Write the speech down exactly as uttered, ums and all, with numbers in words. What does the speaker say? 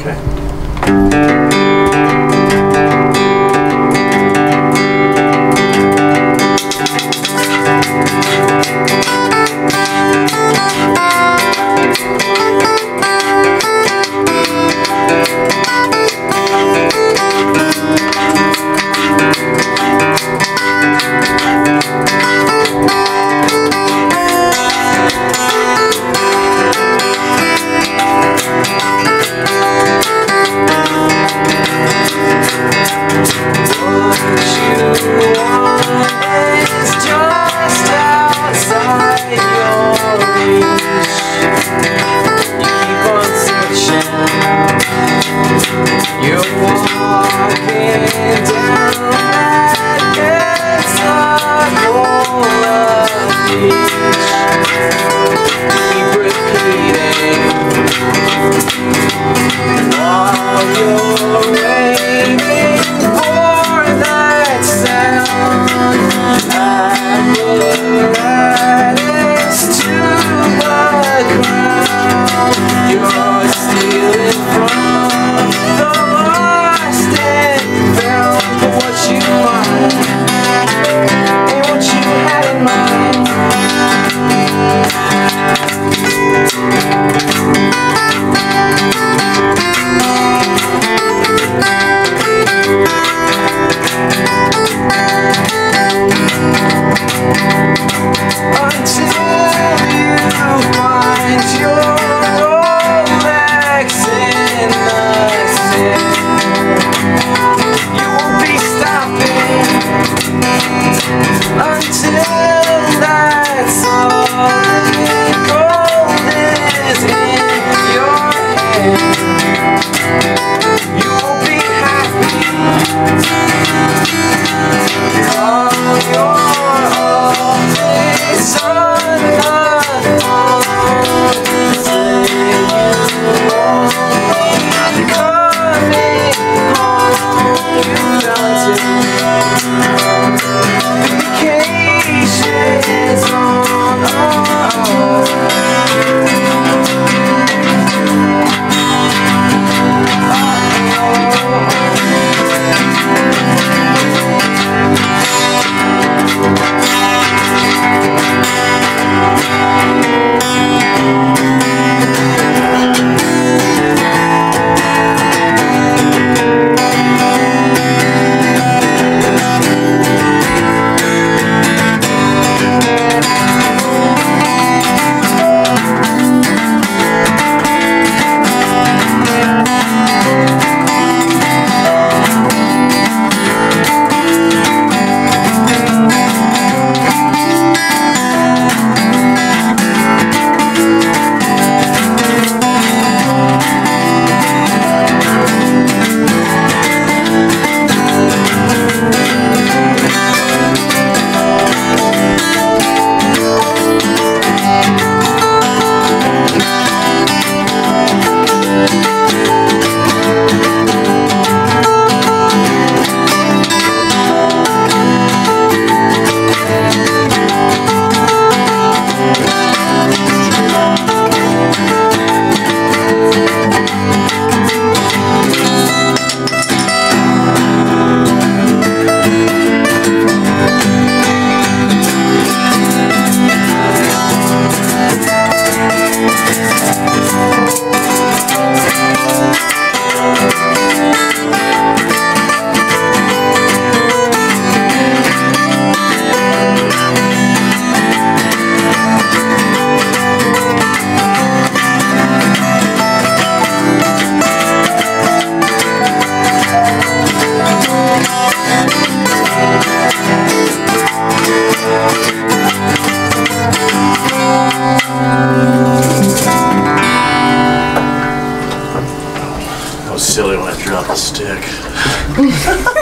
Okay. Silly when I dropped the stick.